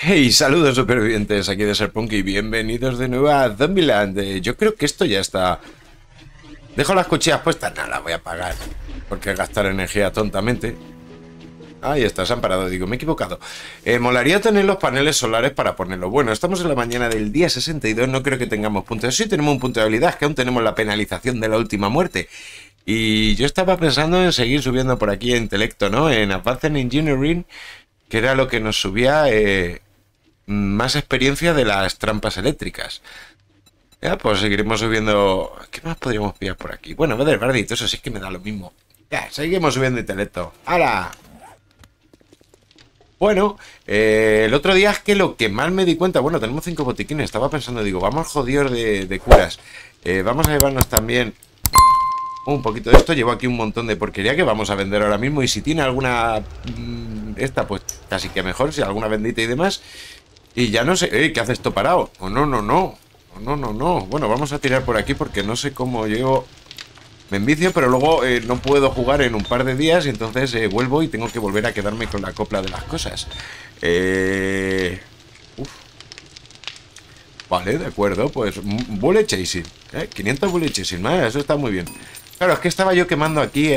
Hey, saludos supervivientes, aquí de Serponky y bienvenidos de nuevo a ZombieLand. Yo creo que esto ya está. Dejo las cuchillas puestas, no las voy a apagar, porque gastar energía tontamente. Ahí está, se han parado, digo, me he equivocado. Molaría tener los paneles solares para ponerlo. Bueno, estamos en la mañana del día 62, no creo que tengamos puntos. Sí tenemos un punto de habilidad, que aún tenemos la penalización de la última muerte. Y yo estaba pensando en seguir subiendo por aquí a intelecto, ¿no? En Advanced Engineering, que era lo que nos subía más experiencia de las trampas eléctricas. Ya, pues seguiremos subiendo... ¿Qué más podríamos pillar por aquí? Bueno, madre bardito, eso sí que me da lo mismo. Ya, seguimos subiendo intelecto. ¡Hala! Bueno, el otro día es que lo que más me di cuenta... Bueno, tenemos 5 botiquines. Estaba pensando, digo, vamos jodidos de curas. Vamos a llevarnos también... un poquito de esto, llevo aquí un montón de porquería que vamos a vender ahora mismo. Y si tiene alguna... esta, pues casi que mejor, si alguna bendita y demás. Y ya no sé... ¿qué hace esto parado? Oh, no, no, no. Oh, no, no, no. Bueno, vamos a tirar por aquí porque no sé cómo llevo... Me envicio, pero luego no puedo jugar en un par de días. Y entonces vuelvo y tengo que volver a quedarme con la copla de las cosas. Vale, de acuerdo. Pues bullet chasing. 500 bullet chasing. Eso está muy bien. Claro, es que estaba yo quemando aquí...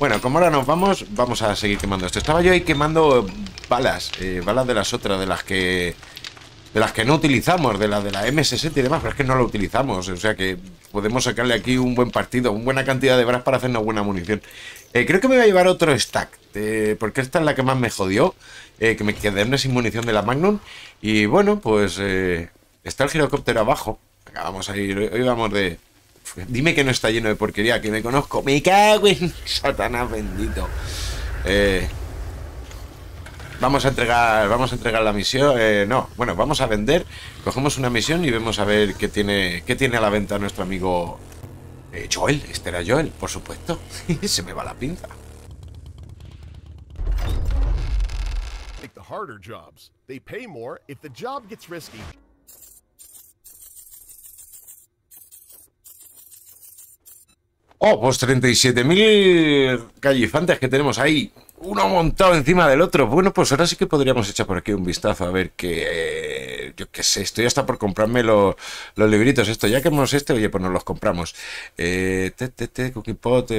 Bueno, como ahora nos vamos, vamos a seguir quemando esto. Estaba yo ahí quemando balas. Balas de las otras, de las que no utilizamos, de la M60 y demás. Pero es que no lo utilizamos. O sea que podemos sacarle aquí un buen partido, una buena cantidad de balas para hacernos buena munición. Creo que me voy a llevar otro stack. Porque esta es la que más me jodió. Que me quedé sin munición de la Magnum. Y bueno, pues... está el girocóptero abajo. Acá vamos a ir... Hoy vamos de... Dime que no está lleno de porquería, que me conozco. Me cago en Satanás bendito. Vamos a entregar la misión. No, bueno, vamos a vender. Cogemos una misión y vemos a ver qué tiene a la venta nuestro amigo Joel. Este era Joel, por supuesto. Se me va la pinza. Take the harder jobs. They pay more if the job gets risky. Oh, pues 37.000 gallifantes que tenemos ahí, uno montado encima del otro. Bueno, pues ahora sí que podríamos echar por aquí un vistazo a ver qué... yo qué sé, estoy hasta por comprarme los libritos. Esto, ya que hemos oye, pues nos los compramos. Cookie pot,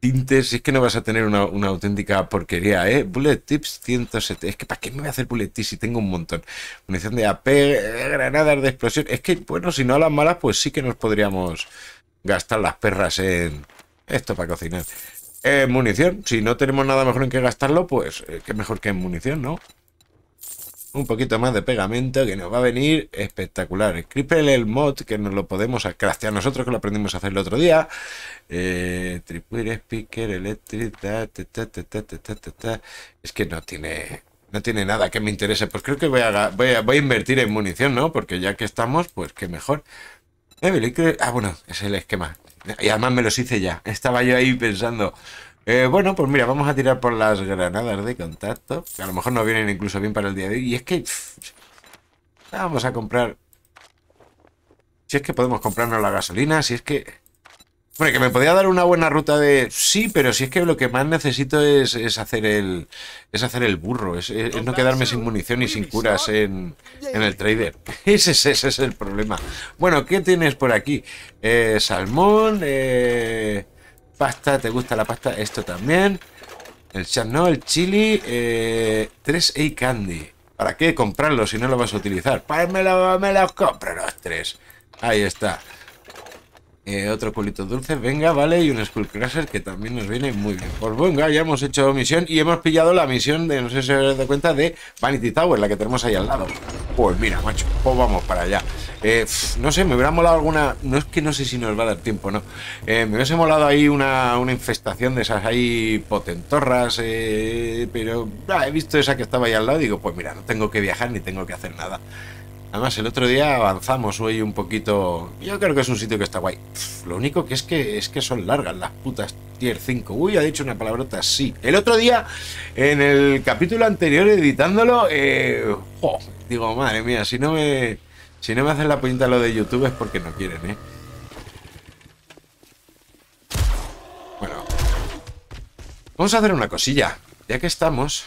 tintes, si es que no vas a tener una auténtica porquería, ¿eh? Bullet tips 170, es que ¿para qué me voy a hacer bullet tips si tengo un montón? Munición de AP, granadas de explosión, es que, bueno, si no a las malas, pues sí que nos podríamos... gastar las perras en esto para cocinar. Munición, si no tenemos nada mejor en que gastarlo, pues qué mejor que en munición, ¿no? Un poquito más de pegamento que nos va a venir espectacular. Cripple el mod que nos lo podemos craftear nosotros, que lo aprendimos a hacer el otro día. Triple speaker, electric, es que no tiene... No tiene nada que me interese. Pues creo que voy a invertir en munición, ¿no? Porque ya que estamos, pues qué mejor. Ah, bueno, es el esquema. Y además me los hice ya. Estaba yo ahí pensando. Bueno, pues mira, vamos a tirar por las granadas de contacto. Que a lo mejor no vienen incluso bien para el día de hoy. Y es que... vamos a comprar... Si es que podemos comprarnos la gasolina, si es que... Bueno, que me podía dar una buena ruta de... Sí, pero si es que lo que más necesito es hacer el burro, es no quedarme sin munición y sin curas en el trader. Ese es el problema. Bueno, ¿qué tienes por aquí? Salmón, pasta, ¿te gusta la pasta? Esto también. El chano, el chili, 3A candy. ¿Para qué comprarlo si no lo vas a utilizar? Pues me los compro los 3. Ahí está. Otro culito dulce, venga, vale, y un Skullcrusher que también nos viene muy bien. Pues venga, ya hemos hecho misión y hemos pillado la misión de, no sé si os habéis dado cuenta, de Vanity Tower, la que tenemos ahí al lado. Pues mira, macho, pues vamos para allá. No sé, me hubiera molado alguna... No es que no sé si nos va a dar tiempo, ¿no? Me hubiese molado ahí una infestación de esas ahí potentorras, pero he visto esa que estaba ahí al lado y digo, pues mira, no tengo que viajar ni tengo que hacer nada. Además, el otro día avanzamos hoy un poquito... Yo creo que es un sitio que está guay. Lo único que es que son largas las putas tier 5. Uy, ha dicho una palabrota, sí. El otro día, en el capítulo anterior, editándolo... digo, madre mía, si no me hacen la puñita lo de YouTube es porque no quieren, ¿eh? Bueno. Vamos a hacer una cosilla. Ya que estamos...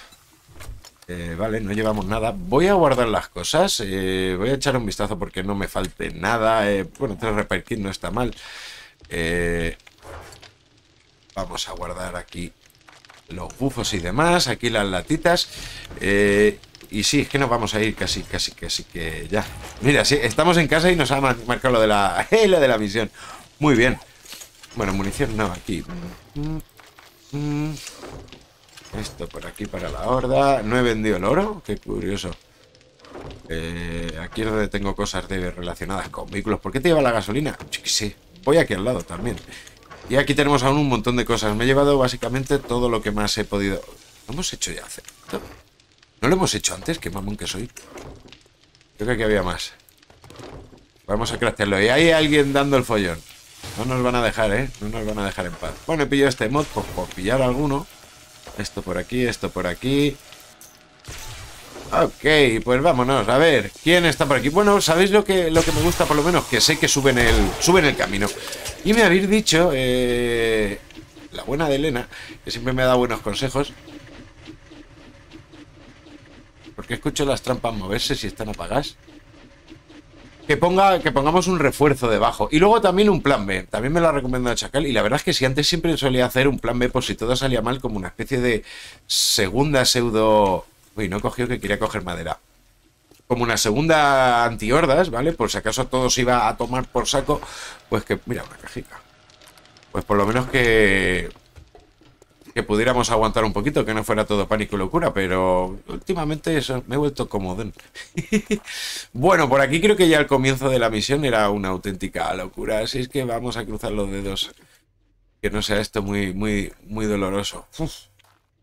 Vale, no llevamos nada. Voy a guardar las cosas. Voy a echar un vistazo porque no me falte nada. Bueno, 3 repair kit no está mal. Vamos a guardar aquí los bufos y demás. Aquí las latitas. Y sí, es que nos vamos a ir casi que ya. Mira, sí, estamos en casa y nos ha marcado lo de la misión. Muy bien. Bueno, munición no, aquí. Esto por aquí para la horda. No he vendido el oro, qué curioso. Aquí es donde tengo cosas relacionadas con vehículos. ¿Por qué te lleva la gasolina? Yo qué sé. Voy aquí al lado también. Y aquí tenemos aún un montón de cosas. Me he llevado básicamente todo lo que más he podido. ¿Lo hemos hecho ya? ¿No lo hemos hecho antes? Qué mamón que soy. Creo que aquí había más. Vamos a craftearlo. Y hay alguien dando el follón. No nos van a dejar, ¿eh? No nos van a dejar en paz. Bueno, he pillado este mod por pillar alguno. Esto por aquí, esto por aquí. Ok, pues vámonos. A ver, ¿quién está por aquí? Bueno, ¿sabéis lo que me gusta? Por lo menos que sé que suben el camino. Y me habéis dicho, la buena de Elena, que siempre me ha dado buenos consejos. Porque escucho las trampas moverse si están apagadas. Que pongamos un refuerzo debajo. Y luego también un plan B. También me lo ha recomendado Chacal. Y la verdad es que si antes siempre solía hacer un plan B por si todo salía mal, como una especie de segunda pseudo... Uy, no he cogido, que quería coger madera. Como una segunda antihordas, ¿vale? Por si acaso todo se iba a tomar por saco. Pues que... Mira, una cajita. Pues por lo menos que pudiéramos aguantar un poquito, que no fuera todo pánico y locura, pero últimamente eso me he vuelto comodón. Bueno, por aquí creo que ya al comienzo de la misión era una auténtica locura, así es que vamos a cruzar los dedos. Que no sea esto muy, muy, muy doloroso. Uf,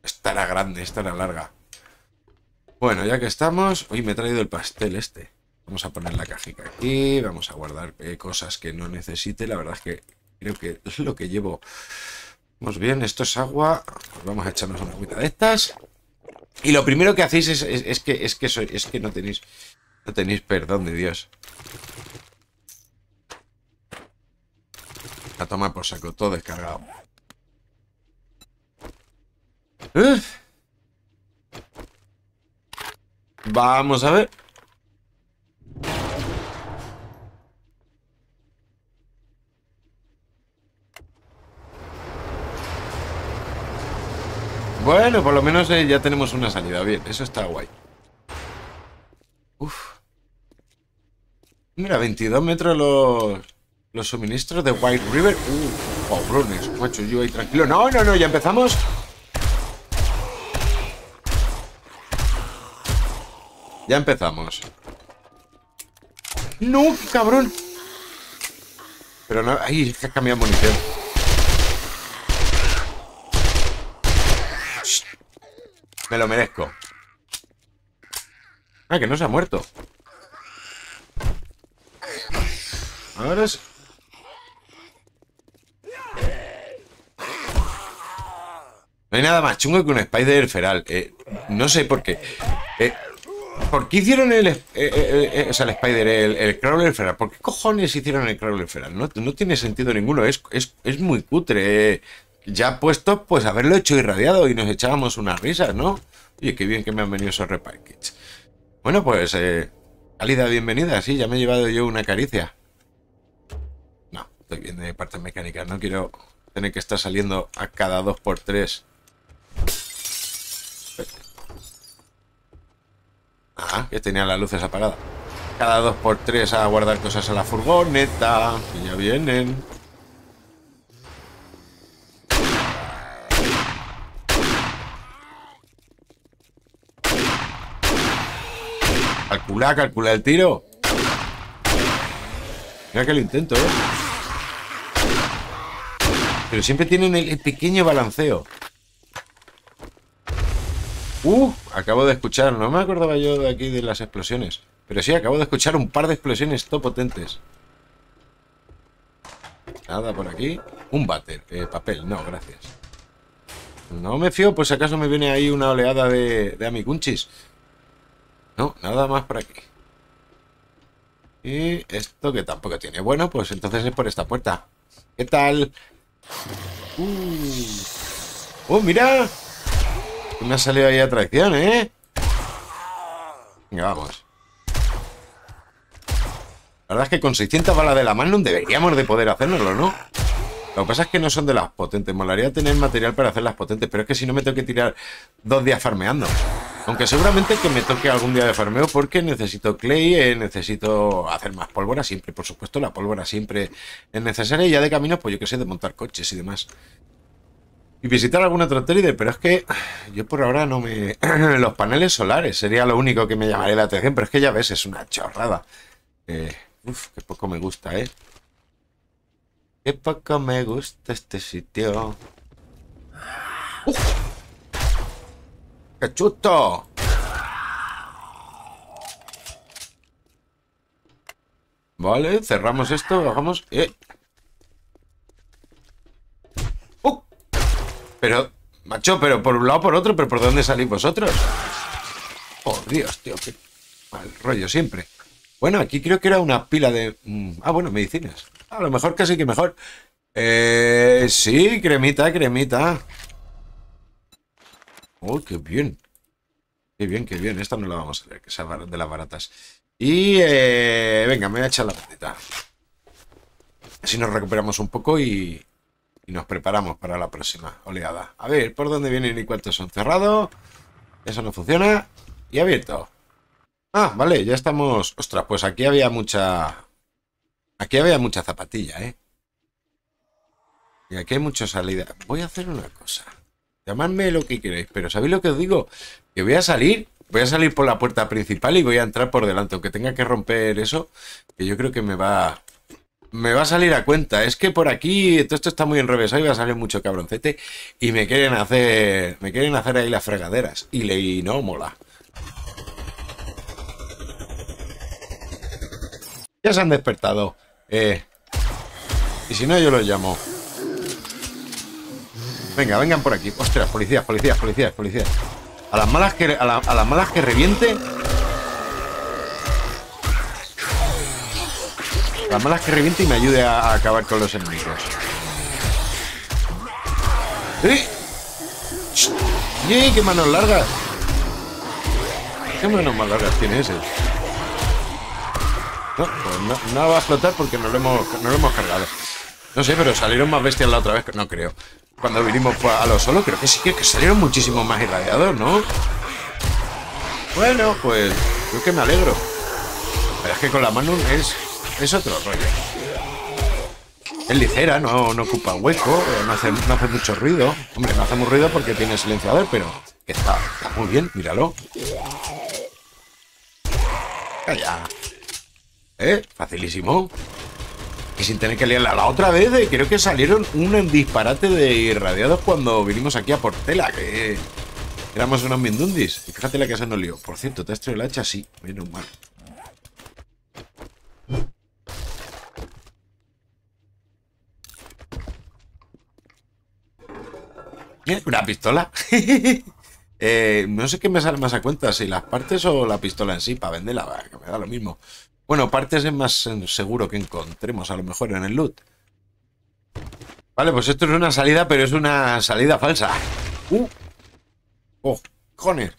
estará grande, estará larga. Bueno, ya que estamos... Hoy me he traído el pastel este. Vamos a poner la cajita aquí, vamos a guardar cosas que no necesite. La verdad es que creo que es lo que llevo... Vamos bien, esto es agua. Pues vamos a echarnos una agüita de estas. Y lo primero que hacéis es que no tenéis perdón de Dios. A tomar por saco, todo descargado. Uf. Vamos a ver. Bueno, por lo menos ya tenemos una salida. Bien, eso está guay. Uf. Mira, 22 metros los suministros de White River. Pobrones, macho, yo ahí tranquilo. No, no, no, ya empezamos. Ya empezamos. No, cabrón. Pero no, ay, es que ha cambiado munición. Me lo merezco. Ah, que no se ha muerto. Ahora es... No hay nada más chungo que un Spider-Feral. No sé por qué. ¿Por qué hicieron el Spider, el Crawler-Feral? ¿Por qué cojones hicieron el Crawler-Feral? No tiene sentido ninguno. Es muy cutre. Ya puestos, pues haberlo hecho irradiado y nos echábamos unas risas, ¿no? Oye, qué bien que me han venido esos repair kits. Bueno, pues, cálida bienvenida, sí, ya me he llevado yo una caricia. No, estoy bien de partes mecánicas, no quiero tener que estar saliendo a cada 2×3. Ah, que tenía las luces apagadas. Cada 2×3 a guardar cosas a la furgoneta, que ya vienen. Calcula el tiro. Mira que lo intento, ¿eh? Pero siempre tienen el pequeño balanceo. Acabo de escuchar, no me acordaba yo de aquí de las explosiones. Pero sí, acabo de escuchar un par de explosiones top potentes. Nada por aquí. Un váter, papel, no, gracias. No me fío, pues acaso me viene ahí una oleada de amicunchis. No, nada más por aquí. Y esto que tampoco tiene. Bueno, pues entonces es por esta puerta. ¿Qué tal? ¡Oh, mira! Me ha salido ahí atracción, ¿eh? Venga, vamos. La verdad es que con 600 balas de la Magnum deberíamos de poder hacérnoslo, ¿no? Lo que pasa es que no son de las potentes. Molaría tener material para hacer las potentes, pero es que si no me tengo que tirar 2 días farmeando. Aunque seguramente que me toque algún día de farmeo porque necesito clay, necesito hacer más pólvora siempre. Por supuesto, la pólvora siempre es necesaria y ya de camino, pues yo que sé, de montar coches y demás. Y visitar alguna otra trader, pero es que yo por ahora no me... Los paneles solares sería lo único que me llamaría la atención, pero es que ya ves, es una chorrada. Uf, qué poco me gusta, ¿eh? Qué poco me gusta este sitio. ¡Uf! ¡Qué chusto! Vale, cerramos esto, bajamos... Pero, macho, pero por un lado, por otro, pero ¿por dónde salís vosotros? Oh, Dios, tío, qué mal rollo siempre. Bueno, aquí creo que era una pila de... Ah, bueno, medicinas. A lo mejor casi que mejor. Sí, cremita, cremita. Oh, qué bien. Qué bien, qué bien. Esta no la vamos a ver, que sea de las baratas. Y, venga, me voy a echar la patita. Así nos recuperamos un poco y... Y nos preparamos para la próxima oleada. A ver, ¿por dónde vienen y cuántos son? Cerrado. Eso no funciona. Y abierto. Ah, vale, ya estamos... Ostras, pues aquí había mucha... Aquí había mucha zapatilla, ¿eh? Y aquí hay mucha salida. Voy a hacer una cosa. Llamadme lo que queréis, pero ¿sabéis lo que os digo? Que voy a salir... Voy a salir por la puerta principal y voy a entrar por delante. Aunque tenga que romper eso, que yo creo que me va a salir a cuenta. Es que por aquí todo esto está muy enrevesado y va a salir mucho cabroncete y me quieren hacer ahí las fregaderas y no mola. Ya se han despertado, y si no yo los llamo. Venga, vengan por aquí. Ostras, policías, policías, policías, policías. A las malas que reviente. Las malas que reviente y me ayude a acabar con los enemigos. ¡Eh! ¡Qué manos largas! ¿Qué manos más largas tiene ese? No, pues no va a explotar porque no lo hemos cargado. No sé, pero salieron más bestias la otra vez. No creo. Cuando vinimos a lo solo, creo que sí que salieron muchísimos más irradiados, ¿no? Bueno, pues creo que me alegro. Pero es que con la mano es otro rollo. Es ligera, no ocupa hueco, no hace mucho ruido. Hombre, no hace mucho ruido porque tiene silenciador, pero está muy bien, míralo. Calla. Facilísimo. Y sin tener que liarla. La otra vez creo que salieron un disparate de irradiados cuando vinimos aquí a Portela, que éramos unos mindundis. Y fíjate la que se nos lió. Por cierto, ¿te has traído el hacha? Sí, menos mal. Una pistola. No sé qué me sale más a cuenta, si las partes o la pistola en sí, para venderla, que me da lo mismo. Bueno, partes es más seguro que encontremos, a lo mejor en el loot. Vale, pues esto es una salida, pero es una salida falsa. ¡Cojones!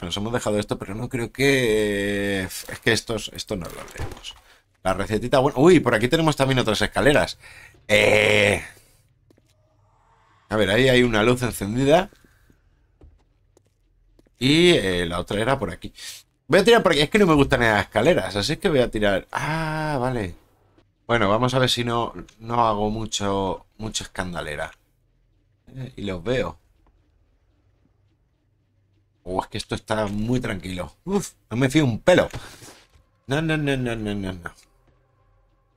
Nos hemos dejado esto, pero no creo que... Es que esto no lo leemos. La recetita... Bueno, uy, por aquí tenemos también otras escaleras. A ver, ahí hay una luz encendida. Y la otra era por aquí. Voy a tirar por aquí. Es que no me gustan las escaleras, así que voy a tirar... Ah, vale. Bueno, vamos a ver si no hago mucho escandalera. Y los veo. Es que esto está muy tranquilo. Uf, no me fío un pelo. No.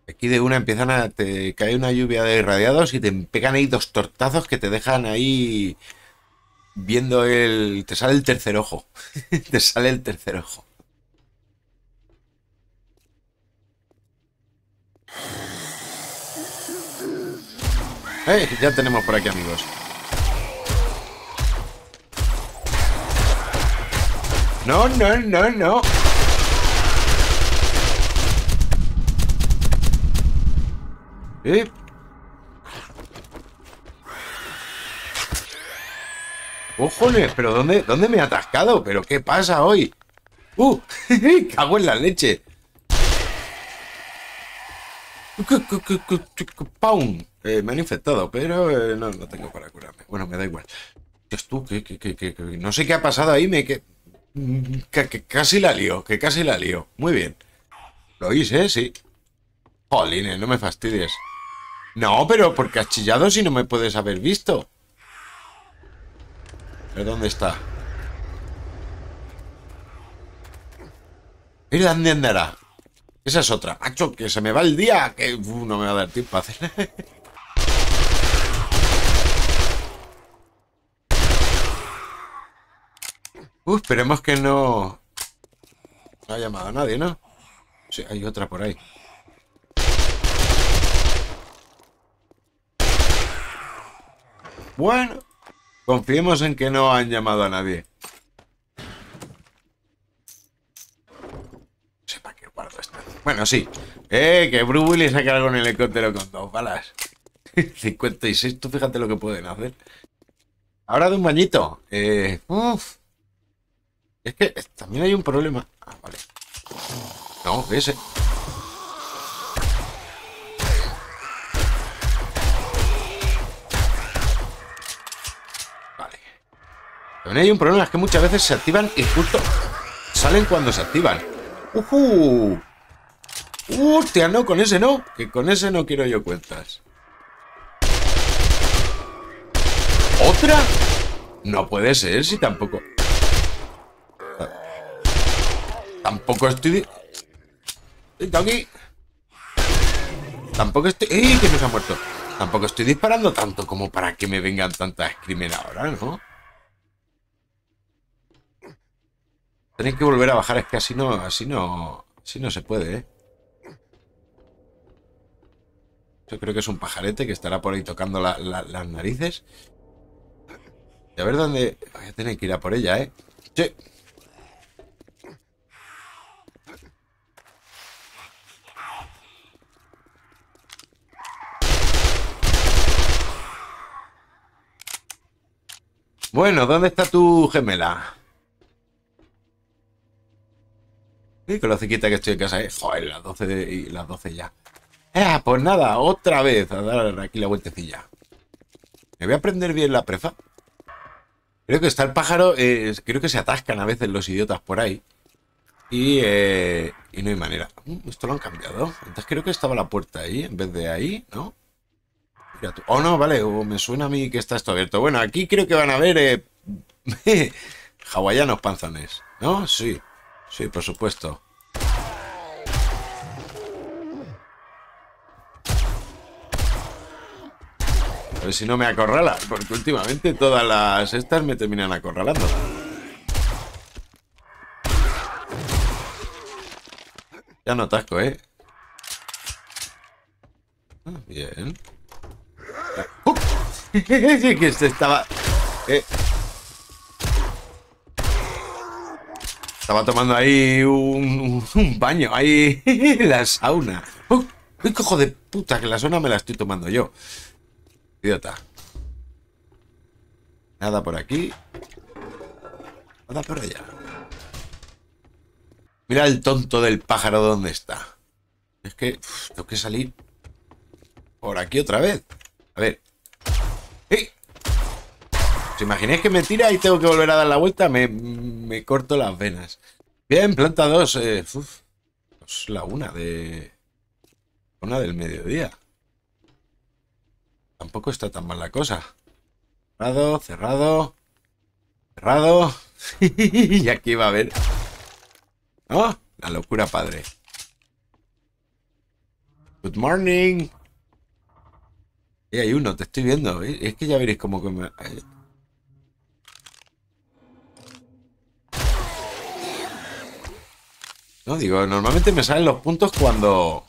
Aquí de una empiezan a... Te cae una lluvia de irradiados y te pegan ahí 2 tortazos que te dejan ahí viendo el... Te sale el tercer ojo. Te sale el tercer ojo. Ya tenemos por aquí, amigos. No. ¡Ojones! ¿Pero dónde me he atascado? ¿Pero qué pasa hoy? ¡Cago en la leche! ¡Pum! Me han infectado, pero no tengo para curarme. Bueno, me da igual. Dios, tú, que no sé qué ha pasado ahí, que casi la lío, Muy bien. Lo oís, ¿eh? Sí. Jolines, no me fastidies. No, pero porque has chillado si no me puedes haber visto. ¿Pero dónde está? Mira, ¿dónde andará? Esa es otra. ¡Acho, que se me va el día! Que no me va a dar tiempo a hacer. Esperemos que no... No ha llamado a nadie, ¿no? Sí, hay otra por ahí. Bueno, confiemos en que no han llamado a nadie. Bueno, sí. Que Bruce Willis saca algo en el helicóptero con 2 balas. 56, tú fíjate lo que pueden hacer. Ahora de un bañito. Es que también hay un problema. Ah, vale. No, ese. Vale. También hay un problema, es que muchas veces se activan y justo salen cuando se activan. ¡Ujú! ¡Hostia! No, con ese no. Que con ese no quiero yo cuentas. ¿Otra? No puede ser, si tampoco... Tampoco estoy... aquí. Tampoco estoy... ¡Ey! Que nos ha muerto. Tampoco estoy disparando tanto como para que me vengan tantas crimen ahora, ¿no? Tenéis que volver a bajar, es que así no... Así no se puede, ¿eh? Yo creo que es un pajarete que estará por ahí tocando las narices. Y a ver dónde... Voy a tener que ir a por ella, ¿eh? Sí. Bueno, ¿dónde está tu gemela? Sí, con la ciquita que estoy en casa, ¿eh? Joder, las 12 ya. Pues nada, otra vez a dar aquí la vueltecilla. Me voy a aprender bien la prefa. Creo que está el pájaro, creo que se atascan a veces los idiotas por ahí. Y no hay manera. Esto lo han cambiado. Entonces creo que estaba la puerta ahí, en vez de ahí, ¿no? Mira tú. Oh, no, vale, me suena a mí que está esto abierto. Bueno, aquí creo que van a haber hawaianos panzones, ¿no? Sí, sí, por supuesto. A ver si no me acorrala, porque últimamente todas las estas me terminan acorralando. Ya no atasco, ¿eh? Ah, bien. Que este estaba... Estaba tomando ahí un baño, ahí la sauna. ¡Uy, cojo de puta! Que la sauna me la estoy tomando yo. Idiota. Nada por aquí. Nada por allá. Mira el tonto del pájaro dónde está. Es que tengo que salir por aquí otra vez. A ver. ¡Ey! ¿Os imagináis que me tira y tengo que volver a dar la vuelta? Me corto las venas. Bien, planta 2. Es la una del mediodía. Tampoco está tan mal la cosa. Cerrado, cerrado. Cerrado. Y aquí va a haber... ¡Oh! La locura padre. Good morning. Hay uno, te estoy viendo. Es que ya veréis como que me... No, digo, normalmente me salen los puntos cuando...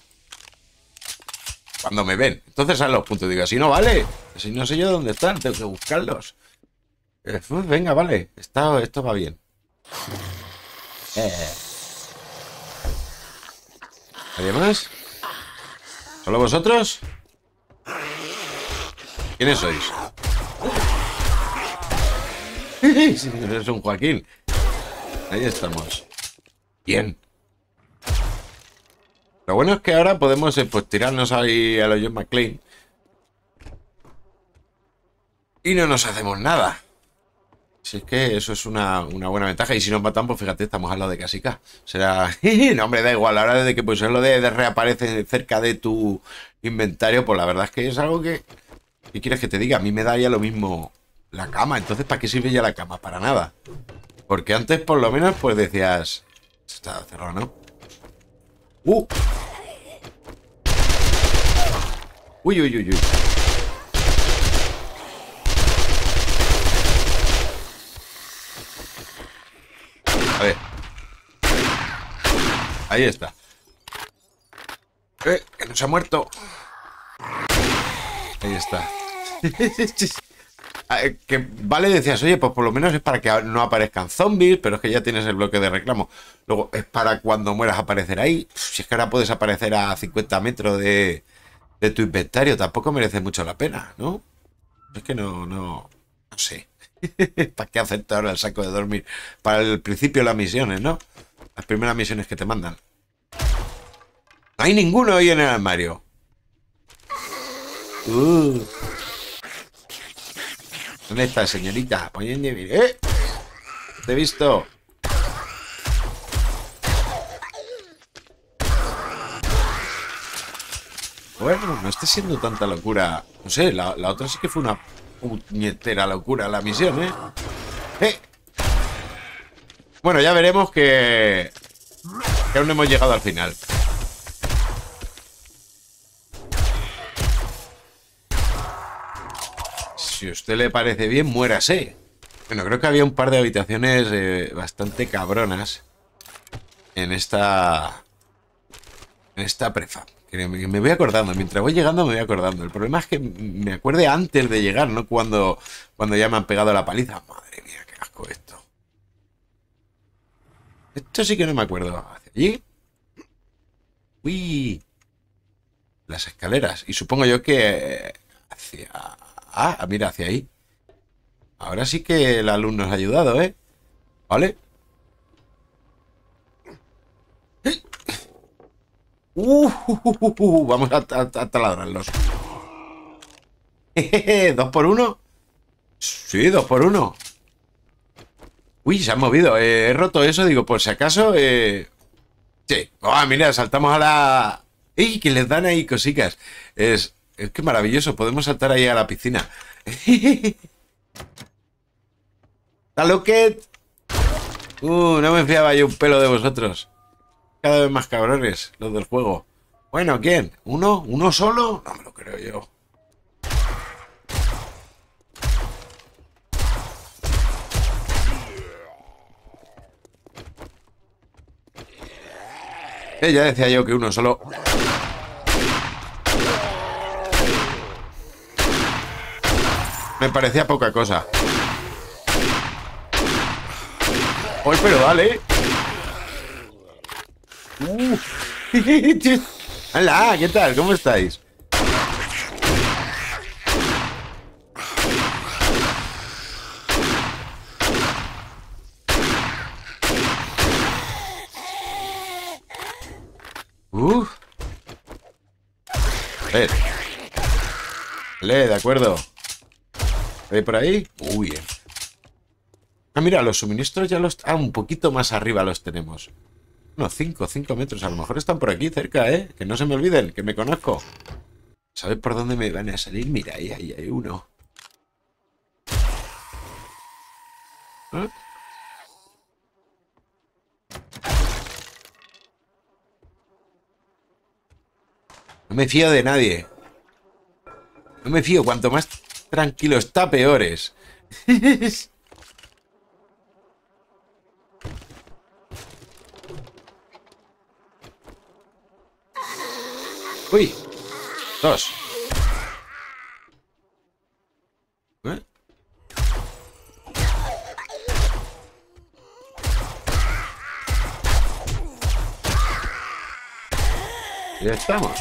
Cuando me ven, entonces salen los puntos. Digo, así no vale. Si no sé yo dónde están, tengo que buscarlos. Venga, vale. Esto va bien. ¿Nadie más? ¿Solo vosotros? ¿Quiénes sois? Sí, eres un Joaquín. Ahí estamos. Bien. Lo bueno es que ahora podemos pues, tirarnos ahí a los John McClane. Y no nos hacemos nada. Si es que eso es una buena ventaja. Y si nos matan, pues fíjate, estamos a lo de casi K. Será... no, hombre, da igual. Ahora desde que pues lo de reaparece cerca de tu inventario, pues la verdad es que es algo que... ¿Qué quieres que te diga? A mí me daría lo mismo la cama. Entonces, ¿para qué sirve ya la cama? Para nada. Porque antes, por lo menos, pues decías... Está cerrado, ¿no? ¡Uh! ¡Uy, uy, uy, uy! A ver. Ahí está. Que nos ha muerto. Ahí está. Que vale, decías, oye, pues por lo menos es para que no aparezcan zombies, pero es que ya tienes el bloque de reclamo. Luego, es para cuando mueras aparecer ahí. Si es que ahora puedes aparecer a 50 metros de tu inventario, tampoco merece mucho la pena, ¿no? Es que no sé. ¿Para qué hacerte ahora el saco de dormir? Para el principio de las misiones, ¿no? Las primeras misiones que te mandan. No hay ninguno hoy en el armario. ¿Dónde está, señorita? ¡Eh! ¡Te he visto! Bueno, no está siendo tanta locura. No sé, la otra sí que fue una... puñetera locura la misión, ¿eh? Bueno, ya veremos que aún no hemos llegado al final. Si a usted le parece bien, muérase. Bueno, creo que había un par de habitaciones bastante cabronas en esta prefa. Me voy acordando, mientras voy llegando me voy acordando. El problema es que me acuerde antes de llegar, no cuando ya me han pegado la paliza. Madre mía, qué asco esto. Esto sí que no me acuerdo. ¿Hacia allí? Uy. Las escaleras. Y supongo yo que... hacia... ah, mira, hacia ahí. Ahora sí que el alumno nos ha ayudado, ¿eh? ¿Vale? Vamos a taladrarlos. 2 por 1. Sí, 2 por 1. Uy, se han movido. He roto eso, digo, por si acaso. Sí. Ah, mira, saltamos a la... ¡Ey! Que les dan ahí cositas. Es que maravilloso. Podemos saltar ahí a la piscina. ¡Taloquet! No me fiaba yo un pelo de vosotros. Cada vez más cabrones los del juego. Bueno, ¿quién? ¿Uno? ¿Uno solo? No me lo creo yo. Ya decía yo que uno solo. Me parecía poca cosa. Hoy, pero dale. Hola, ¿qué tal? ¿Cómo estáis? Vale, de acuerdo. ¿Hay por ahí? Uy. Ah, mira, los suministros ya los... Ah, un poquito más arriba los tenemos. 5 metros, a lo mejor están por aquí cerca, ¿eh? Que no se me olviden, que me conozco. ¿Sabes por dónde me van a salir? Mira, ahí hay uno. ¿Ah? No me fío de nadie. No me fío, cuanto más tranquilo está, peores. Uy, 2. ¿Eh? Ya estamos.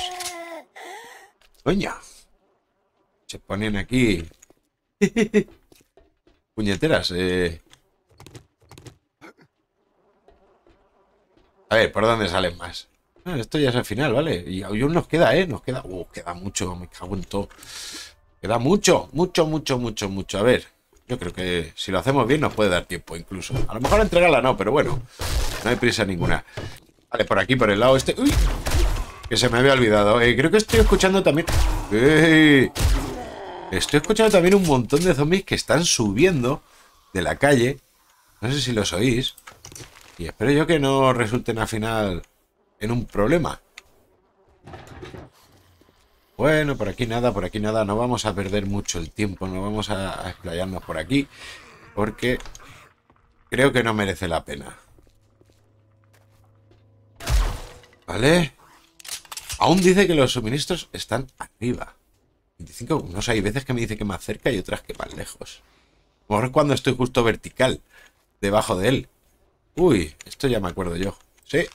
Coño. Se ponen aquí. Puñeteras. A ver, ¿por dónde salen más? Esto ya es el final, ¿vale? Y aún nos queda, ¿eh? Nos queda... queda mucho, me cago en todo. Queda mucho, mucho, mucho, mucho, mucho. A ver, yo creo que si lo hacemos bien nos puede dar tiempo incluso. A lo mejor entregarla no, pero bueno, no hay prisa ninguna. Vale, por aquí, por el lado este... ¡Uy! Que se me había olvidado. Creo que estoy escuchando también... ¡Ey! Estoy escuchando también un montón de zombies que están subiendo de la calle. No sé si los oís. Y espero yo que no resulten al final en un problema. Bueno, por aquí nada. No vamos a perder mucho el tiempo. No vamos a explayarnos por aquí, porque creo que no merece la pena. ¿Vale? Aún dice que los suministros están arriba. 25, no sé, hay veces que me dice que más cerca y otras que más lejos. A lo mejor cuando estoy justo vertical, debajo de él. Uy, esto ya me acuerdo yo. Sí.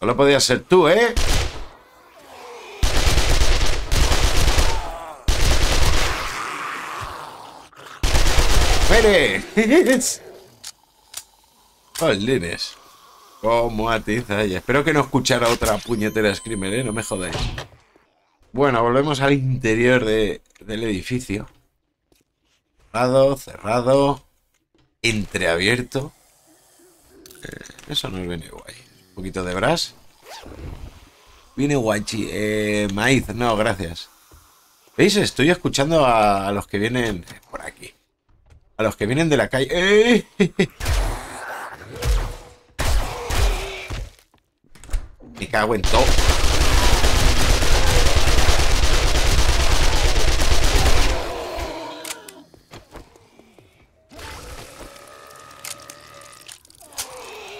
No lo podías ser tú, ¿eh? ¡Mueres! ¡Jolines! ¡Cómo atiza ella! Espero que no escuchara otra puñetera screamer, ¿eh? No me jodáis. Bueno, volvemos al interior del edificio. Cerrado, cerrado. Entreabierto. Eso nos viene guay. Un poquito de brás. Viene guachi. Maíz, no, gracias. ¿Veis? Estoy escuchando a los que vienen por aquí. A los que vienen de la calle... ¡Eh! Me cago en todo.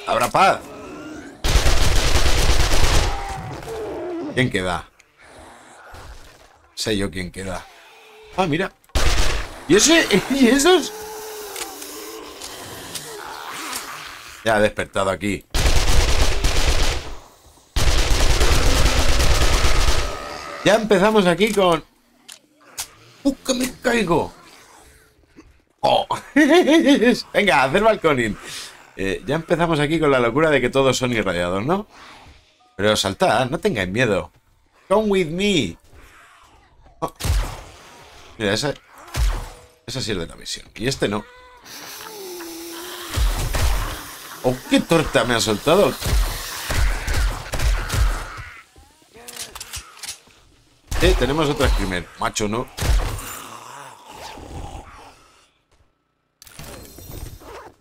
¡Habrá paz! ¿Quién queda? Sé yo quién queda. Ah, mira. ¿Y ese? ¿Y esos? Ya ha despertado aquí. Ya empezamos aquí con... ¡que me caigo! ¡Oh! Venga, hacer balconing. Ya empezamos aquí con la locura de que todos son irradiados, ¿no? Pero saltad, no tengáis miedo. Come with me. Oh. Mira, esa sí es de la misión. Y este no. ¡Oh, qué torta me ha soltado! Tenemos otra screamer. Macho, ¿no?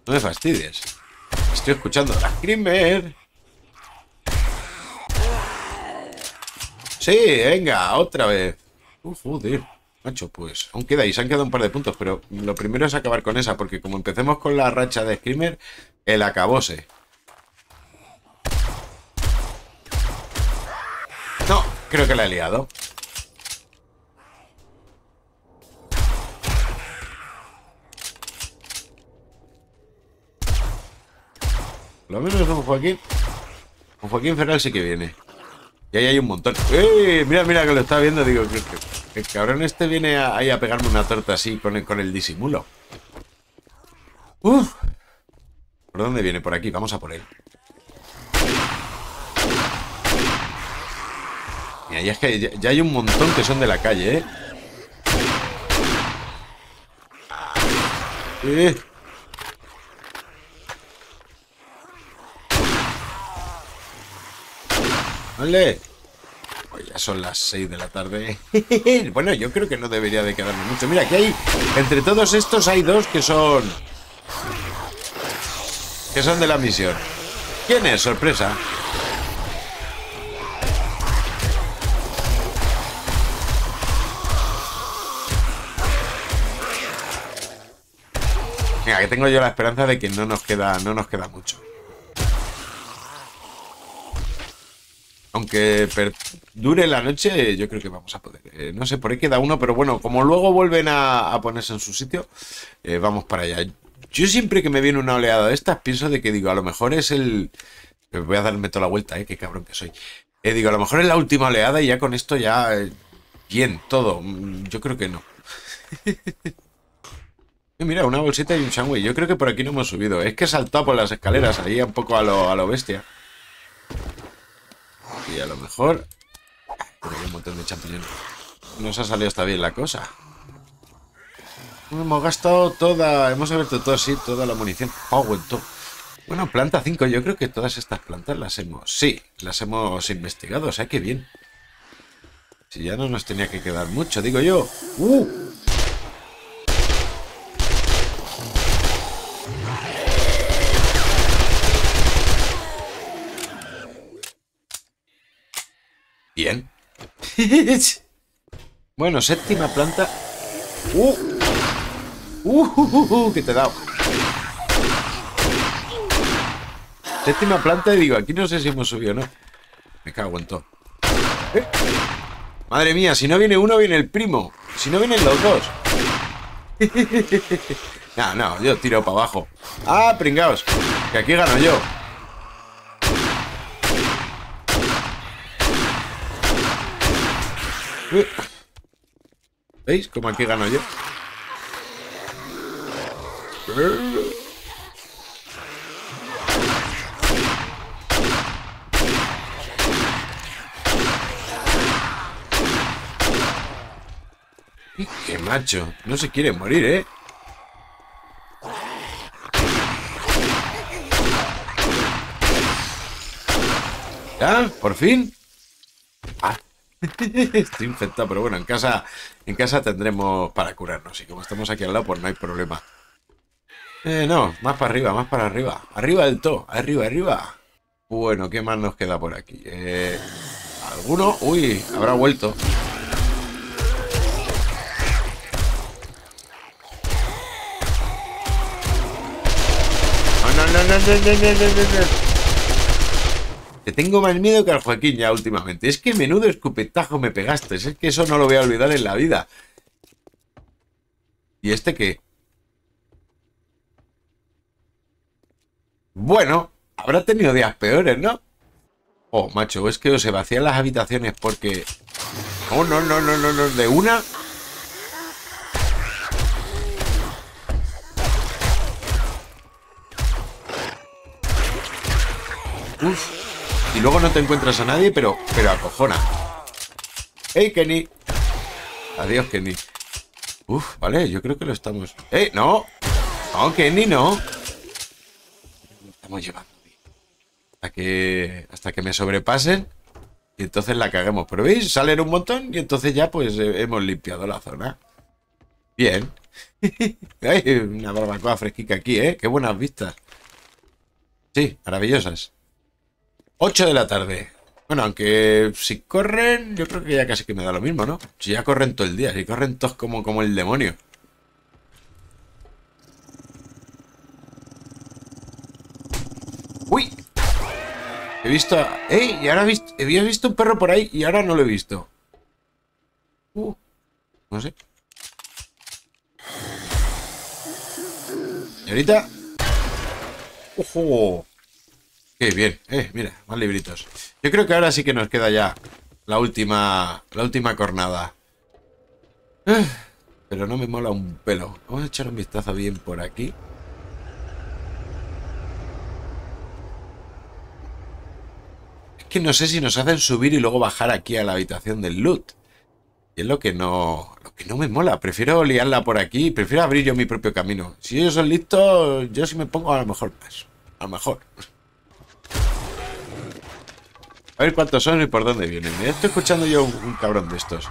No me fastidies. Estoy escuchando la screamer. Sí, venga, otra vez. Joder. Macho, pues aún quedáis, han quedado un par de puntos, pero lo primero es acabar con esa, porque como empecemos con la racha de screamer... El acabose. No, creo que la he liado. Lo menos con Joaquín. Con Joaquín Feral sí que viene. Y ahí hay un montón. ¡Ey! Mira, mira que lo está viendo. Digo, el cabrón este viene ahí a pegarme una torta así con el disimulo. ¡Uf! ¿Por dónde viene? Por aquí. Vamos a por él. Mira, y es que ya hay un montón que son de la calle, ¿eh? ¡Vale! Pues ya son las 6 de la tarde. Bueno, yo creo que no debería de quedarme mucho. Mira, aquí hay... Entre todos estos hay dos que son... Que son de la misión. ¿Quién es? Sorpresa. Venga, que tengo yo la esperanza de que no nos queda mucho. Aunque dure la noche, yo creo que vamos a poder. No sé, por ahí queda uno, pero bueno, como luego vuelven a ponerse en su sitio, vamos para allá. Yo siempre que me viene una oleada de estas, pienso de que digo, a lo mejor es el... Voy a darme toda la vuelta, qué cabrón que soy. Digo, a lo mejor es la última oleada y ya con esto ya... bien, todo. Yo creo que no. Mira, una bolsita y un sándwich. Yo creo que por aquí no hemos subido. Es que he saltado por las escaleras, ahí un poco a lo bestia. Y a lo mejor... Por ahí hay un montón de champiñones. Nos ha salido hasta bien la cosa. Hemos gastado toda... Hemos abierto todo, sí, toda la munición. Power, todo. Bueno, planta 5. Yo creo que todas estas plantas las hemos... Sí, las hemos investigado. O sea, que bien. Si ya no nos tenía que quedar mucho, digo yo. Bien. Bueno, séptima planta. Que te he dado. Séptima planta y digo, aquí no sé si hemos subido o no. Me cago en todo. Madre mía, si no viene uno, viene el primo. Si no vienen los dos. No, yo tiro para abajo. Ah, pringaos, que aquí gano yo. ¿Veis? Como aquí gano yo. ¡Qué macho! No se quiere morir, ¿eh? ¿Ya? ¿Por fin? Ah. Estoy infectado, pero bueno, en casa tendremos para curarnos. Y como estamos aquí al lado, pues no hay problema. No, más para arriba, más para arriba. Arriba del todo, arriba, arriba. Bueno, ¿qué más nos queda por aquí? ¿Alguno? Uy, habrá vuelto. No. Te tengo más miedo que al Joaquín ya últimamente. Es que menudo escupetajo me pegaste. Es que eso no lo voy a olvidar en la vida. ¿Y este qué? Bueno, habrá tenido días peores, ¿no? Oh, macho, es que os se vacían las habitaciones porque... Oh, no, de una... Uf. Y luego no te encuentras a nadie, pero acojona. ¡Ey, Kenny! Adiós, Kenny. Uf, vale, yo creo que lo estamos... ¡Ey, no! ¡No, Kenny, no! Lo estamos llevando. Hasta que me sobrepasen y entonces la caguemos. Pero veis, salen un montón y entonces ya pues hemos limpiado la zona. Bien. Hay una barbacoa fresquita aquí, ¿eh? ¡Qué buenas vistas! Sí, maravillosas. 8 de la tarde. Bueno, aunque si corren, yo creo que ya casi que me da lo mismo, ¿no? Si ya corren todo el día, si corren todos como el demonio. ¡Uy! He visto... ¡Ey! Y ahora había visto un perro por ahí y ahora no lo he visto. No sé. Y ahorita... ¡Ojo! ¡Qué bien! Mira, más libritos. Yo creo que ahora sí que nos queda ya la última cornada. Pero no me mola un pelo. Vamos a echar un vistazo bien por aquí. Es que no sé si nos hacen subir y luego bajar aquí a la habitación del loot. Y es lo que no me mola. Prefiero liarla por aquí. Prefiero abrir yo mi propio camino. Si ellos son listos, yo sí me pongo a lo mejor más. A lo mejor. A ver cuántos son y por dónde vienen. Me estoy escuchando yo un cabrón de estos.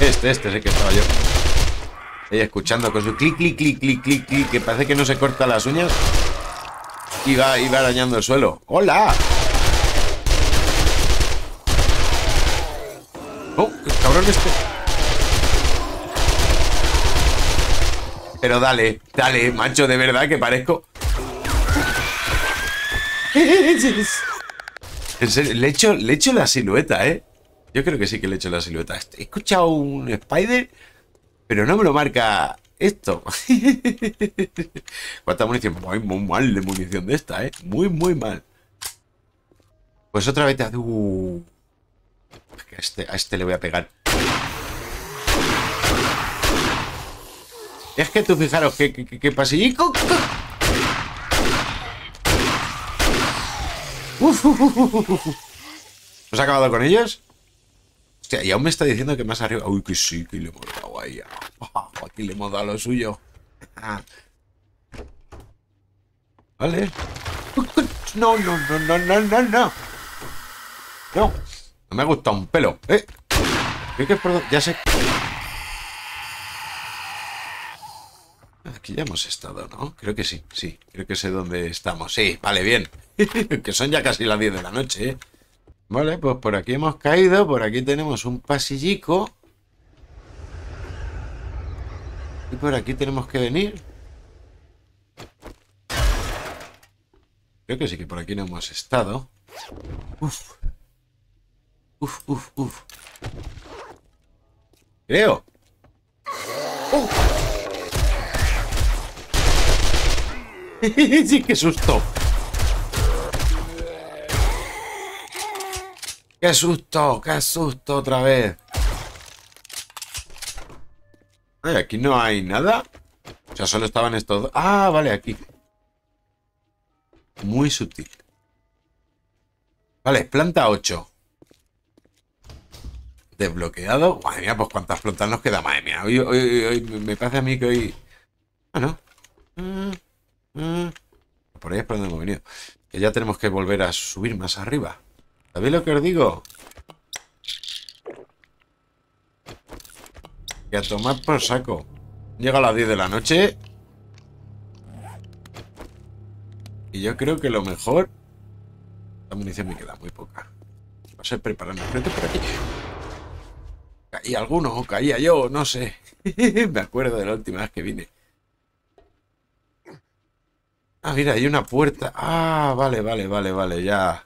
Este sé que estaba yo. Ahí escuchando con su clic, clic, clic, clic, clic, clic, que parece que no se corta las uñas. Y va arañando el suelo. ¡Hola! ¡Oh, el cabrón este! Pero dale, macho, de verdad que parezco... En serio, le echo la silueta, ¿eh? Yo creo que sí que le he hecho la silueta. He escuchado un spider, pero no me lo marca esto. ¿Cuánta munición? Muy, muy mal de munición de esta, ¿eh? Muy, muy mal. Pues otra vez te hace... Es que a este le voy a pegar. Es que tú fijaros que pasillico. ¿Os ha acabado con ellos? Hostia, y aún me está diciendo que más arriba... Uy, que sí, que le hemos dado ahí. Aquí le hemos dado lo suyo. Vale. No, no, no, no, no, no, no. No, no me ha gustado un pelo. Creo que es por... Ya sé. Aquí ya hemos estado, ¿no? Creo que sí, sí. Creo que sé dónde estamos. Sí, vale, bien. Que son ya casi las 10 de la noche, ¿eh? Vale, pues por aquí hemos caído. Por aquí tenemos un pasillico. Y por aquí tenemos que venir. Creo que sí que por aquí no hemos estado. Uf. Uf, uf, uf. Creo. Sí, qué susto. Qué susto otra vez. Ay, aquí no hay nada. O sea, solo estaban estos dos. Ah, vale, aquí. Muy sutil. Vale, planta 8. Desbloqueado. Madre mía, pues cuántas plantas nos queda. Madre mía, hoy me pasa a mí que hoy... Ah, no. Por ahí es por donde hemos venido. Que ya tenemos que volver a subir más arriba. ¿Sabéis lo que os digo? Que a tomar por saco. Llega a las 10 de la noche. Y yo creo que lo mejor... La munición me queda muy poca. Va a ser prepararme frente por aquí. Caía alguno o caía yo, no sé. Me acuerdo de la última vez que vine. Ah, mira, hay una puerta. Ah, vale, vale, vale, vale, ya...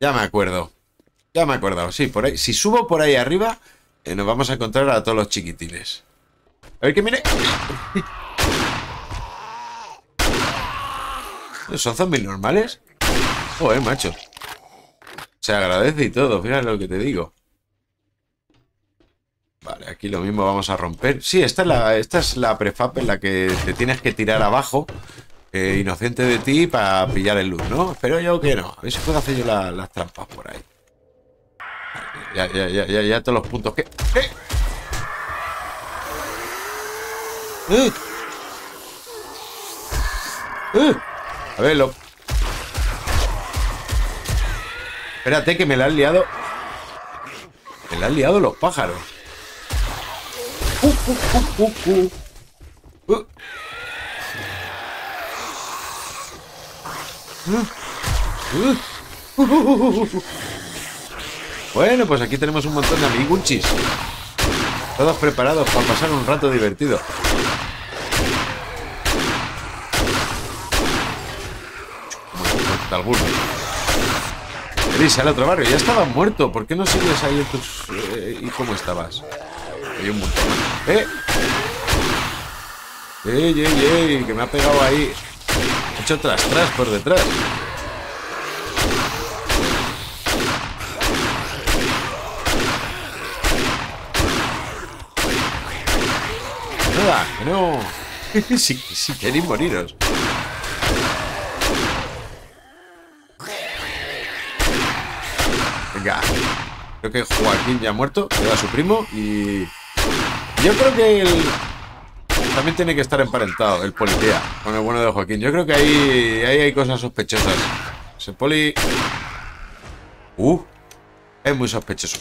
Ya me acuerdo. Ya me he acordado. Sí, por ahí. Si subo por ahí arriba, nos vamos a encontrar a todos los chiquitines. A ver que mire. ¿Son zombies normales? Joder, macho. Se agradece y todo. Fíjate lo que te digo. Vale, aquí lo mismo vamos a romper. Sí, esta es la prefab en la que te tienes que tirar abajo. Inocente de ti para pillar el loot, ¿no? Espero yo que no. A ver si puedo hacer yo las trampas por ahí. Ya todos los puntos que... A ver, lo... Espérate que me la han liado. Me la han liado los pájaros. Bueno, pues aquí tenemos un montón de amiguchis. Todos preparados para pasar un rato divertido. Algunos. Venís al otro barrio. Ya estabas muerto. ¿Por qué no sigues ahí en tus... ¿Y cómo estabas? Hay un montón. ¡Ey, ey, ey! Que me ha pegado ahí. He hecho tras por detrás. Nada, no. Si queréis moriros. Venga. Creo que Joaquín ya ha muerto. Queda su primo y... Yo creo que el... También tiene que estar emparentado el policía con el bueno de Joaquín. Yo creo que ahí hay cosas sospechosas. Ese poli... Es muy sospechoso.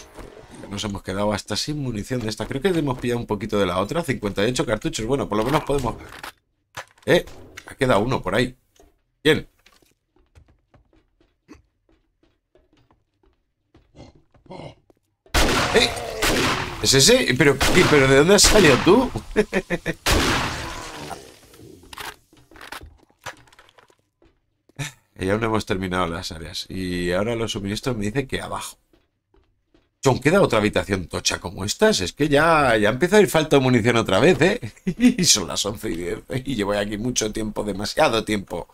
Nos hemos quedado hasta sin munición de esta. Creo que hemos pillado un poquito de la otra. 58 cartuchos. Bueno, por lo menos podemos... Ha quedado uno por ahí. Bien. ¿Es ese? ¿Pero de dónde has salido tú? Y aún no hemos terminado las áreas. Y ahora los suministros me dicen que abajo. John, ¿queda otra habitación tocha como estas? Es que ya empieza a ir falta de munición otra vez, ¿eh? Y son las 11:10. Y llevo aquí mucho tiempo, demasiado tiempo.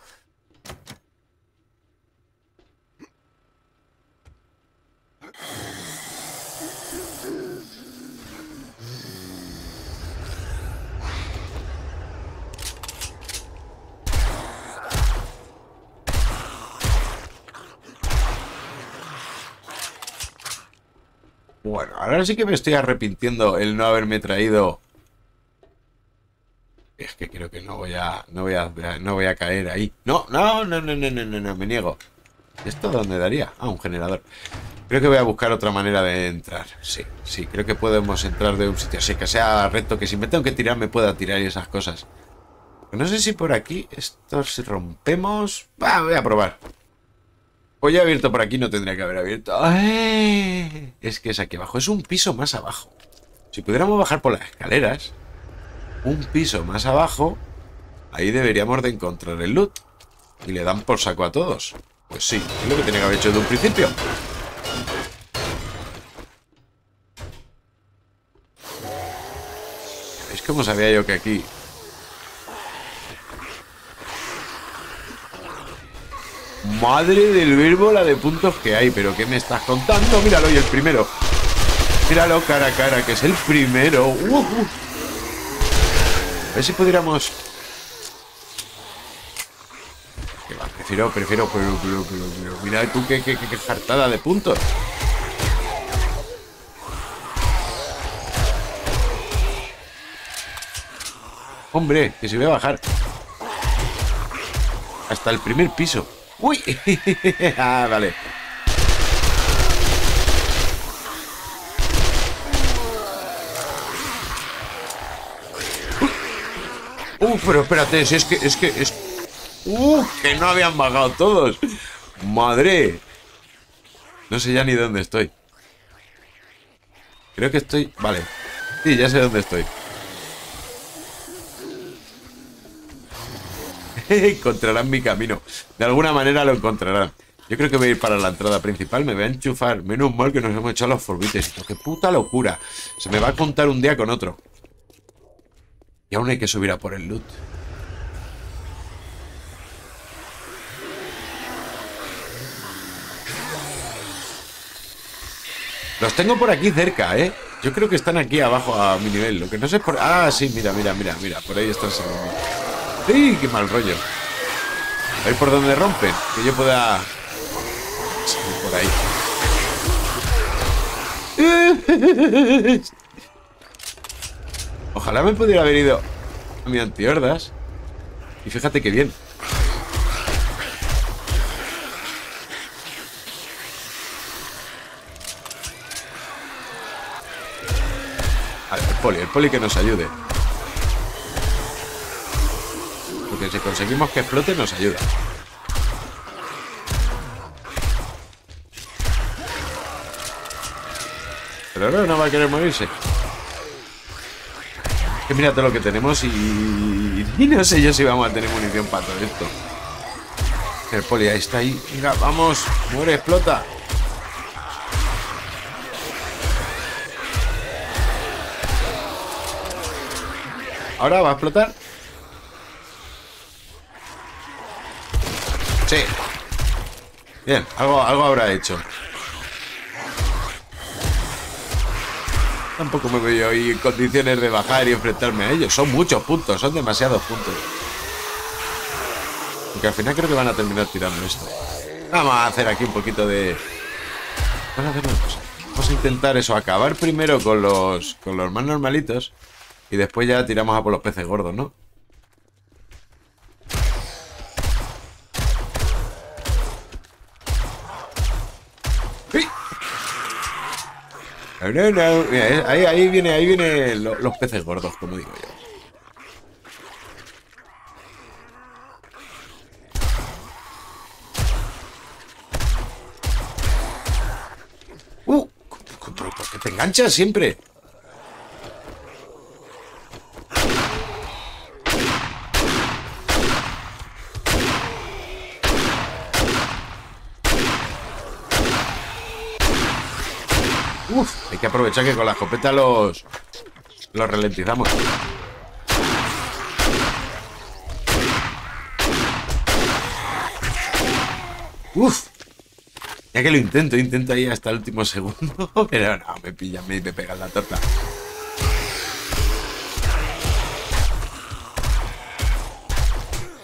Bueno, ahora sí que me estoy arrepintiendo el no haberme traído. Es que creo que no voy a caer ahí. No, me niego. ¿Esto dónde daría? Ah, un generador. Creo que voy a buscar otra manera de entrar. Sí, creo que podemos entrar de un sitio así que sea recto, que si me tengo que tirar me pueda tirar y esas cosas. No sé si por aquí esto si rompemos. Va, voy a probar. Hoy he abierto por aquí, no tendría que haber abierto. ¡Ay! Es que es aquí abajo, es un piso más abajo. Si pudiéramos bajar por las escaleras, un piso más abajo, ahí deberíamos de encontrar el loot. Y le dan por saco a todos. Pues sí, es lo que tenía que haber hecho de un principio. ¿Veis cómo sabía yo que aquí? Madre del verbo la de puntos que hay. ¿Pero qué me estás contando? Míralo, y el primero. Míralo cara a cara, que es el primero. A ver si pudiéramos... Que va, prefiero. Mira tú qué jartada de puntos. Hombre, que se voy a bajar hasta el primer piso. ¡Uy! Ah, vale. Pero espérate, si es que... que no habían bajado todos. ¡Madre! No sé ya ni dónde estoy. Creo que estoy... Vale. Sí, ya sé dónde estoy. Encontrarán mi camino. De alguna manera lo encontrarán. Yo creo que voy a ir para la entrada principal. Me voy a enchufar. Menos mal que nos hemos echado los forbites. ¡Qué puta locura! Se me va a contar un día con otro. Y aún hay que subir a por el loot. Los tengo por aquí cerca, ¿eh? Yo creo que están aquí abajo a mi nivel. Lo que no sé es por... Ah, sí, mira. Por ahí están saliendo. ¡Sí! ¡Qué mal rollo! A ver por dónde rompen. Que yo pueda... Sí, por ahí. Ojalá me pudiera haber ido a mi antihordas. Y fíjate qué bien. A ver, el poli que nos ayude. Porque si conseguimos que explote nos ayuda. Pero ahora no va a querer morirse. Es que mira todo lo que tenemos y no sé yo si vamos a tener munición para todo esto. El poli ahí está ahí. Mira, vamos, muere, explota. Ahora va a explotar. Sí. Bien, algo habrá hecho. Tampoco me veo ahí en condiciones de bajar y enfrentarme a ellos. Son muchos puntos, son demasiados puntos. Porque al final creo que van a terminar tirando esto. Vamos a hacer aquí un poquito de... Vamos a hacer una cosa. Vamos a intentar eso, acabar primero con los más normalitos. Y después ya tiramos a por los peces gordos, ¿no? No. Mira, ahí viene los peces gordos, como digo yo. ¿Por qué te enganchas siempre? Uf. Hay que aprovechar que con la escopeta los ralentizamos. Uf. Ya que lo intento ahí hasta el último segundo. Pero no, me pillan, me pegan la torta.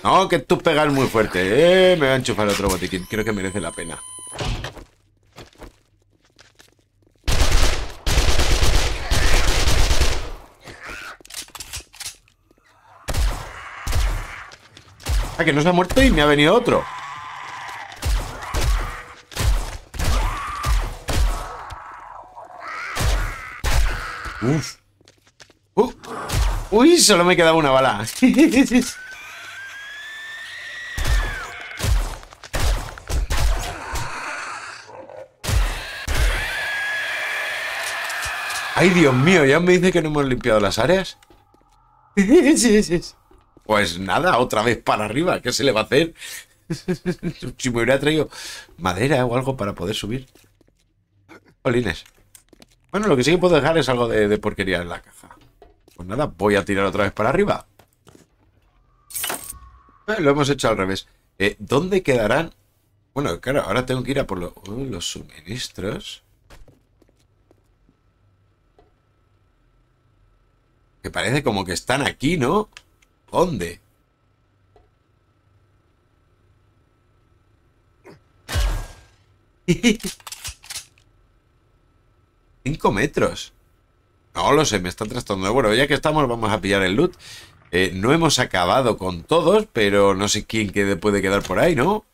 No, que tú pegas muy fuerte. Me va a enchufar otro botiquín. Creo que merece la pena. Ah, que no se ha muerto y me ha venido otro. Uf. Uy, solo me quedaba una bala. Ay, Dios mío, ya me dice que no hemos limpiado las áreas. Pues nada, otra vez para arriba. ¿Qué se le va a hacer? Si me hubiera traído madera o algo para poder subir. Jolines. Bueno, lo que sí que puedo dejar es algo de porquería en la caja. Pues nada, voy a tirar otra vez para arriba. Lo hemos hecho al revés. ¿Dónde quedarán? Bueno, claro, ahora tengo que ir a por los suministros. Que parece como que están aquí, ¿no? ¿Dónde? ¿5 metros? No lo sé, me está trastornando. Bueno, ya que estamos, vamos a pillar el loot. No hemos acabado con todos, pero no sé quién puede quedar por ahí, ¿no?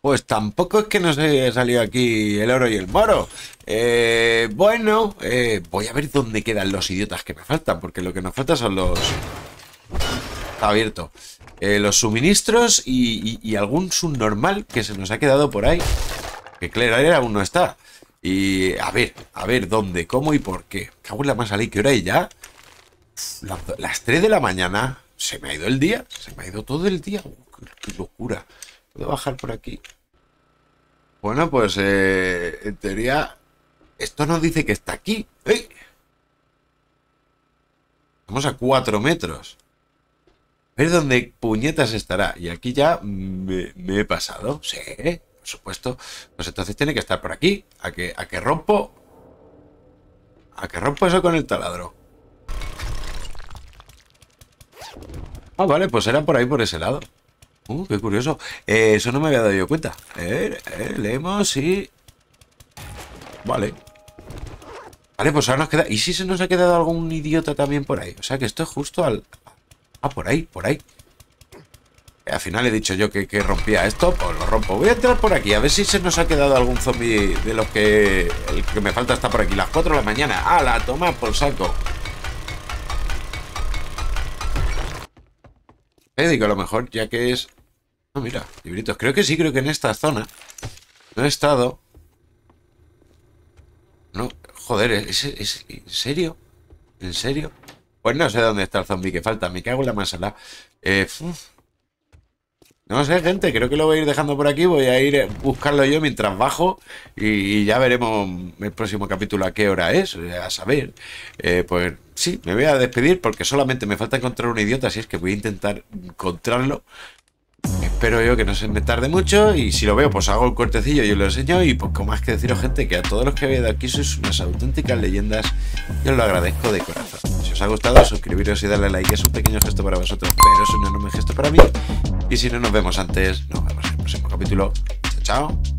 Pues tampoco es que nos haya salido aquí el oro y el moro. Bueno, voy a ver dónde quedan los idiotas que me faltan, porque lo que nos falta son los... Está abierto. Los suministros y algún subnormal que se nos ha quedado por ahí. Que Claire aún no está. Y a ver dónde, cómo y por qué. Cago en la más salí, ¿qué hora hay ya? Las 3 de la mañana. Se me ha ido el día, se me ha ido todo el día. Qué locura. ¿Puedo bajar por aquí? Bueno, pues en teoría esto nos dice que está aquí. ¡Ey! Estamos a 4 metros. A ver dónde puñetas estará. Y aquí ya me he pasado. Sí, por supuesto. Pues entonces tiene que estar por aquí. A que rompo. A que rompo eso con el taladro. Ah, vale, pues era por ahí, por ese lado. Qué curioso. Eso no me había dado yo cuenta. Leemos y... Vale. Vale, pues ahora nos queda... ¿Y si se nos ha quedado algún idiota también por ahí? O sea que esto es justo al... Ah, por ahí. Al final he dicho yo que rompía esto. Pues lo rompo. Voy a entrar por aquí. A ver si se nos ha quedado algún zombie de los que... El que me falta está por aquí. Las 4 de la mañana. ¡Hala! Toma por saco. Digo, a lo mejor ya que es... No, mira, libritos. Creo que sí, creo que en esta zona no he estado. No, joder, ¿es en serio? ¿En serio? Pues no sé dónde está el zombie que falta. Me cago en la masala. No sé, gente. Creo que lo voy a ir dejando por aquí. Voy a ir a buscarlo yo mientras bajo. Y ya veremos el próximo capítulo a qué hora es. A saber. Pues... Sí, me voy a despedir porque solamente me falta encontrar un idiota, así es que voy a intentar encontrarlo. Espero yo que no se me tarde mucho y si lo veo pues hago el cortecillo y os lo enseño y poco más que deciros, gente, que a todos los que habéis dado aquí sois unas auténticas leyendas y os lo agradezco de corazón. Si os ha gustado, suscribiros y darle like, es un pequeño gesto para vosotros, pero es un enorme gesto para mí. Y si no nos vemos antes, nos vemos en el próximo capítulo. Chao, chao.